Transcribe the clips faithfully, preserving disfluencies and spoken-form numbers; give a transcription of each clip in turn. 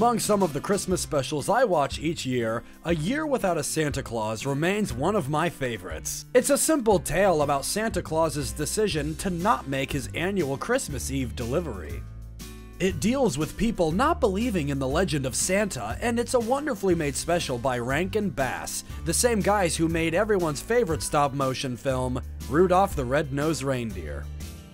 Among some of the Christmas specials I watch each year, A Year Without a Santa Claus remains one of my favorites. It's a simple tale about Santa Claus's decision to not make his annual Christmas Eve delivery. It deals with people not believing in the legend of Santa, and it's a wonderfully made special by Rankin Bass, the same guys who made everyone's favorite stop-motion film, Rudolph the Red-Nosed Reindeer.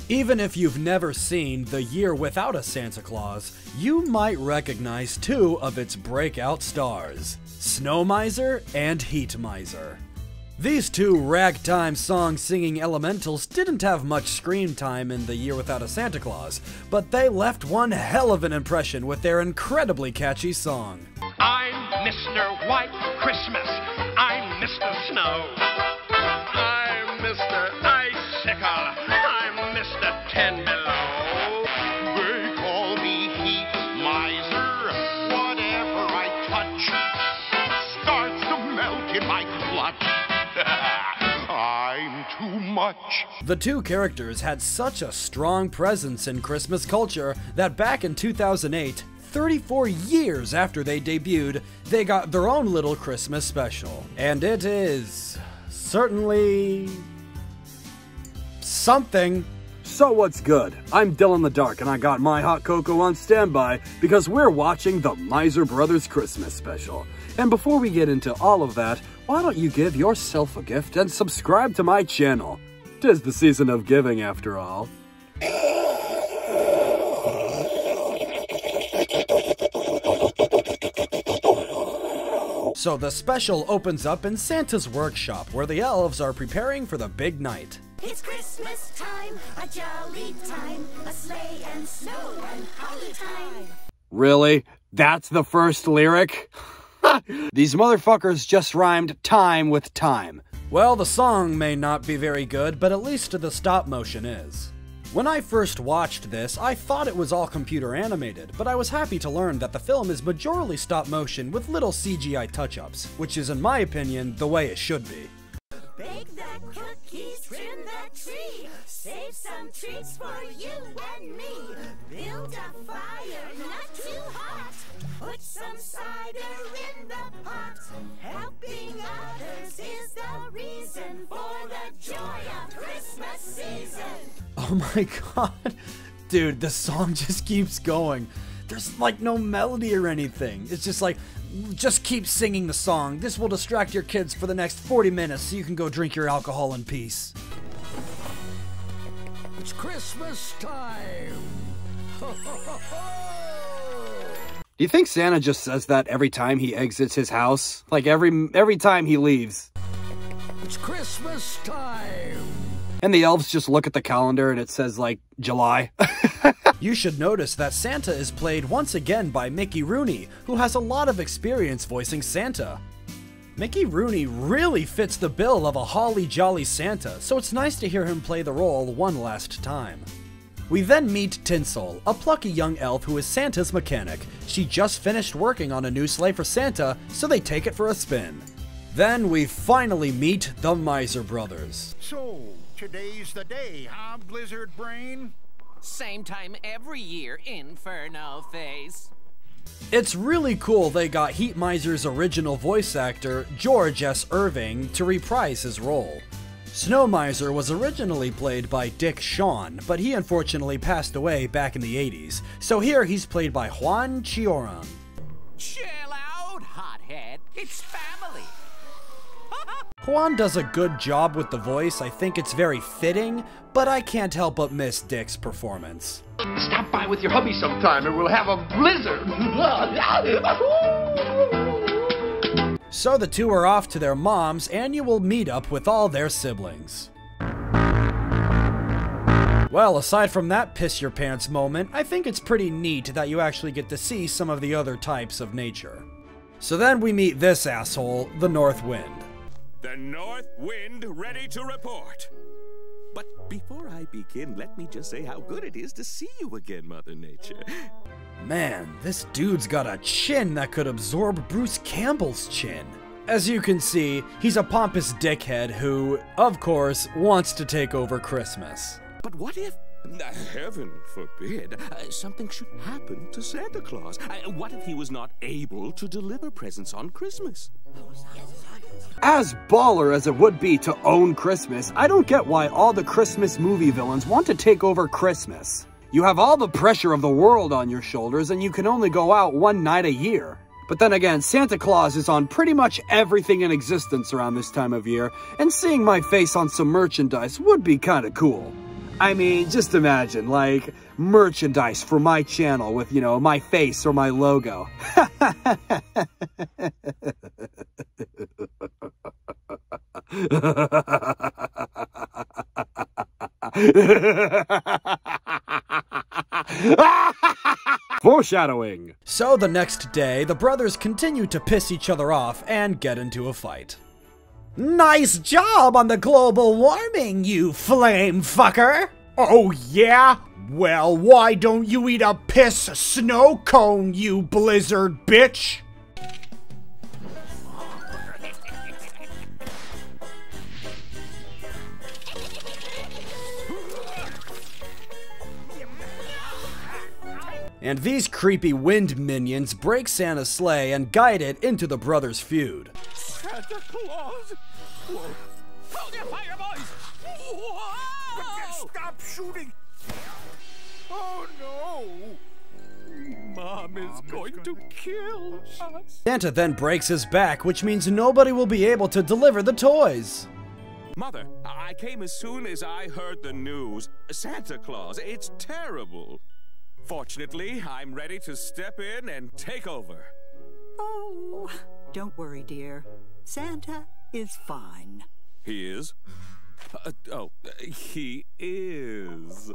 Even if you've never seen The Year Without a Santa Claus, you might recognize two of its breakout stars, Snow Miser and Heat Miser. These two ragtime song-singing elementals didn't have much screen time in The Year Without a Santa Claus, but they left one hell of an impression with their incredibly catchy song. I'm Mister White Christmas. I'm Mister Snow. I'm Mister Icicle. I'm Mister Ten Below. They call me Heat Miser. Whatever I touch starts to melt in my clutch. I'm too much. The two characters had such a strong presence in Christmas culture that back in two thousand eight, thirty-four years after they debuted, they got their own little Christmas special. And it is certainly something. So what's good? I'm Dyl In The Dark, and I got my hot cocoa on standby because we're watching the Miser Brothers Christmas Special. And before we get into all of that, why don't you give yourself a gift and subscribe to my channel? 'Tis the season of giving, after all. So the special opens up in Santa's workshop, where the elves are preparing for the big night. It's Christmas time, a jolly time, a sleigh and snow and holly time. Really? That's the first lyric? These motherfuckers just rhymed time with time. Well, the song may not be very good, but at least the stop motion is. When I first watched this, I thought it was all computer animated, but I was happy to learn that the film is majorly stop motion with little C G I touch-ups, which is, in my opinion, the way it should be. Bake that cookies, trim that tree, save some treats for you and me. Build a fire, not too hot, put some cider in the pot. Helping others is the reason for the joy of Christmas season. Oh my god, dude, the song just keeps going. There's like no melody or anything. It's just like, just keep singing the song. This will distract your kids for the next forty minutes so you can go drink your alcohol in peace. It's Christmas time. Ho, ho, ho, ho. Do you think Santa just says that every time he exits his house? Like every every time he leaves. It's Christmas time. And the elves just look at the calendar and it says like July. You should notice that Santa is played once again by Mickey Rooney, who has a lot of experience voicing Santa. Mickey Rooney really fits the bill of a holly jolly Santa, so it's nice to hear him play the role one last time. We then meet Tinsel, a plucky young elf who is Santa's mechanic. She just finished working on a new sleigh for Santa, so they take it for a spin. Then we finally meet the Miser Brothers. So, today's the day, huh, Blizzard Brain? Same time every year, Inferno Face. It's really cool they got Heat Miser's original voice actor, George S. Irving, to reprise his role. Snow Miser was originally played by Dick Shawn, but he unfortunately passed away back in the eighties, so here he's played by Juan Chioran. Chill out, hothead. It's family. Juan does a good job with the voice, I think it's very fitting, but I can't help but miss Dick's performance. Stop by with your hubby sometime and we'll have a blizzard! So the two are off to their mom's annual meetup with all their siblings. Well, aside from that piss-your-pants moment, I think it's pretty neat that you actually get to see some of the other types of nature. So then we meet this asshole, the North Wind. The North Wind ready to report. But before I begin, let me just say how good it is to see you again, Mother Nature. Man, this dude's got a chin that could absorb Bruce Campbell's chin. As you can see, he's a pompous dickhead who, of course, wants to take over Christmas. But what if Heaven forbid. Uh, something should happen to Santa Claus. Uh, what if he was not able to deliver presents on Christmas? As baller as it would be to own Christmas, I don't get why all the Christmas movie villains want to take over Christmas. You have all the pressure of the world on your shoulders, and you can only go out one night a year. But then again, Santa Claus is on pretty much everything in existence around this time of year, and seeing my face on some merchandise would be kinda cool. I mean, just imagine, like, merchandise for my channel with, you know, my face or my logo. Foreshadowing! So the next day, the brothers continue to piss each other off and get into a fight. Nice job on the global warming, you flame fucker! Oh yeah? Well, why don't you eat a piss snow cone, you blizzard bitch? And these creepy wind minions break Santa's sleigh and guide it into the brothers' feud. Santa Claus! Whoa. Hold your fire, boys! Whoa. Stop shooting! Oh no! Mom is going to kill us! Santa then breaks his back, which means nobody will be able to deliver the toys. Mother, I came as soon as I heard the news. Santa Claus, it's terrible! Fortunately, I'm ready to step in and take over. Oh, don't worry, dear. Santa is fine. He is? Uh, oh, he is.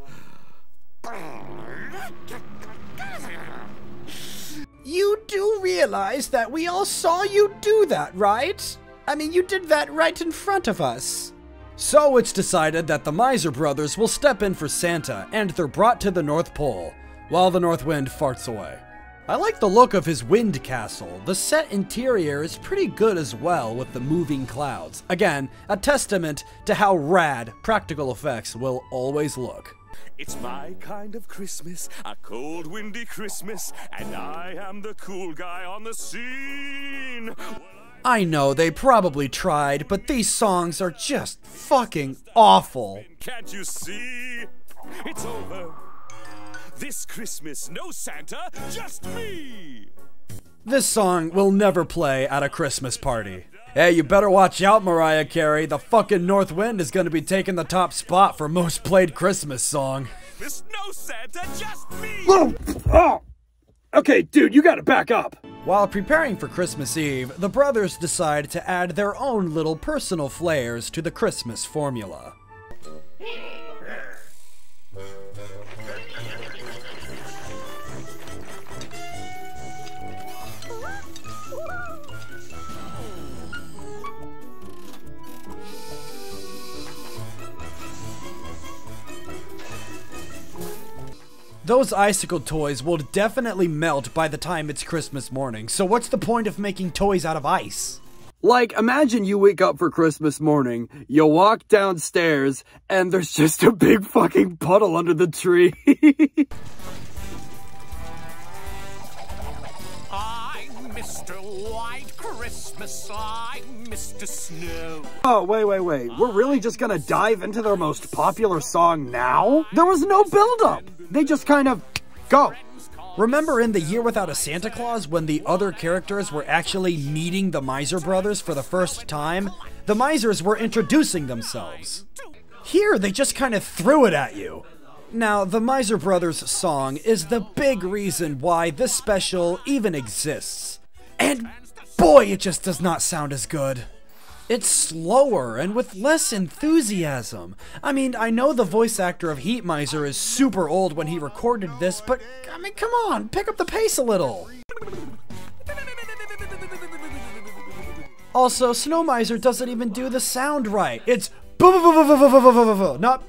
You do realize that we all saw you do that, right? I mean, you did that right in front of us. So it's decided that the Miser brothers will step in for Santa, and they're brought to the North Pole, while the North Wind farts away. I like the look of his wind castle. The set interior is pretty good as well with the moving clouds. Again, a testament to how rad practical effects will always look. It's my kind of Christmas, a cold, windy Christmas, and I am the cool guy on the scene. I know they probably tried, but these songs are just fucking awful. Can't you see? It's over. This Christmas, no Santa, just me! This song will never play at a Christmas party. Hey, you better watch out, Mariah Carey. The fucking North Wind is gonna be taking the top spot for most played Christmas song. This no Santa, just me! Whoa! Oh! Okay, dude, you gotta back up! While preparing for Christmas Eve, the brothers decide to add their own little personal flares to the Christmas formula. Those icicle toys will definitely melt by the time it's Christmas morning, so what's the point of making toys out of ice? Like, imagine you wake up for Christmas morning, you walk downstairs, and there's just a big fucking puddle under the tree. I'm Mister White Christmas, I'm Mister Snow. Oh, wait, wait, wait. We're really just gonna dive into their most popular song now? There was no build-up! They just kind of go. Remember in The Year Without a Santa Claus when the other characters were actually meeting the Miser brothers for the first time? The Misers were introducing themselves. Here, they just kind of threw it at you. Now, the Miser brothers song is the big reason why this special even exists. And boy, it just does not sound as good. It's slower and with less enthusiasm. I mean, I know the voice actor of Heat Miser is super old when he recorded this, but I mean, come on, pick up the pace a little. Also, Snow Miser doesn't even do the sound right. It's not.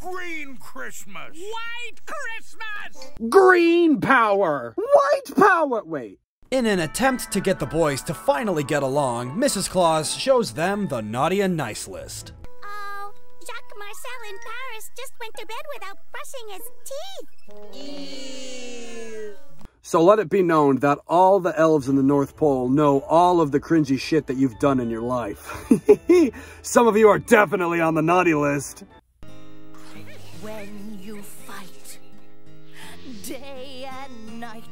Green Christmas! White Christmas! Green power! White power! Wait, In an attempt to get the boys to finally get along, Missus Claus shows them the naughty and nice list. Oh, Jacques Marcel in Paris just went to bed without brushing his teeth. Ew. So let it be known that all the elves in the North Pole know all of the cringy shit that you've done in your life. Some of you are definitely on the naughty list. When you fight, day and night,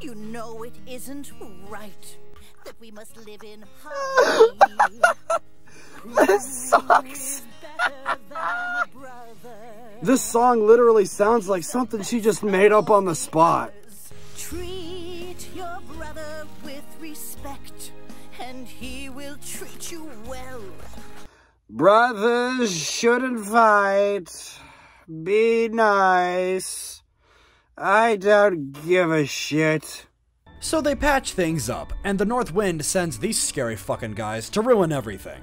you know it isn't right that we must live in harmony. This sucks. This song literally sounds like something she just made up on the spot. Treat your brother with respect, and he will treat you well. Brothers shouldn't fight. Be nice. I don't give a shit. So they patch things up, and the North Wind sends these scary fucking guys to ruin everything.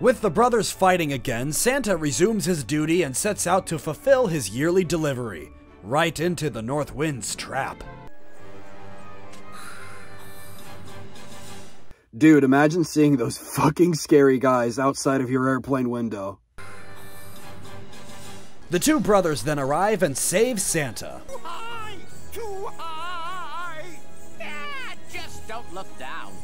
With the brothers fighting again, Santa resumes his duty and sets out to fulfill his yearly delivery, right into the North Wind's trap. Dude, imagine seeing those fucking scary guys outside of your airplane window. The two brothers then arrive and save Santa. Too high! Too high! Ah, just don't look down.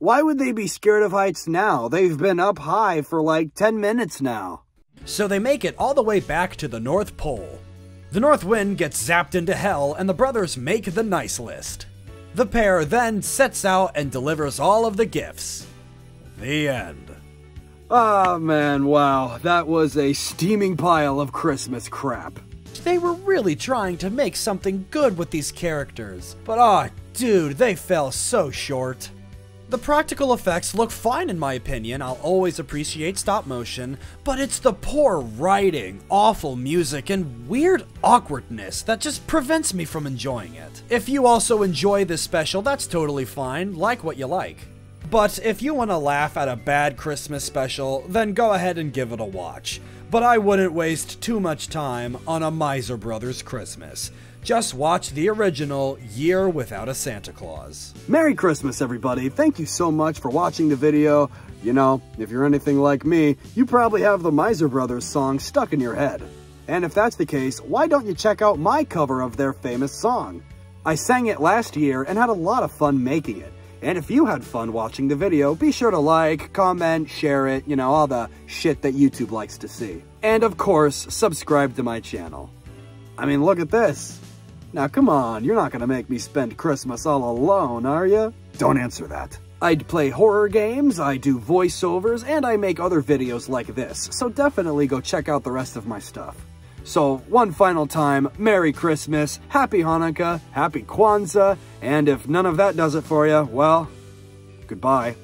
Why would they be scared of heights now? They've been up high for like ten minutes now. So they make it all the way back to the North Pole. The North Wind gets zapped into hell and the brothers make the nice list. The pair then sets out and delivers all of the gifts. The end. Ah, man, wow. That was a steaming pile of Christmas crap. They were really trying to make something good with these characters. But ah, dude, they fell so short. The practical effects look fine in my opinion, I'll always appreciate stop motion, but it's the poor writing, awful music, and weird awkwardness that just prevents me from enjoying it. If you also enjoy this special, that's totally fine, like what you like. But if you want to laugh at a bad Christmas special, then go ahead and give it a watch. But I wouldn't waste too much time on a Miser Brothers Christmas. Just watch the original Year Without a Santa Claus. Merry Christmas, everybody. Thank you so much for watching the video. You know, if you're anything like me, you probably have the Miser Brothers song stuck in your head. And if that's the case, why don't you check out my cover of their famous song? I sang it last year and had a lot of fun making it. And if you had fun watching the video, be sure to like, comment, share it, you know, all the shit that YouTube likes to see. And of course, subscribe to my channel. I mean, look at this. Now come on, you're not gonna make me spend Christmas all alone, are you? Don't answer that. I'd play horror games, I do voiceovers, and I make other videos like this, so definitely go check out the rest of my stuff. So, one final time, Merry Christmas, Happy Hanukkah, Happy Kwanzaa, and if none of that does it for you, well, goodbye.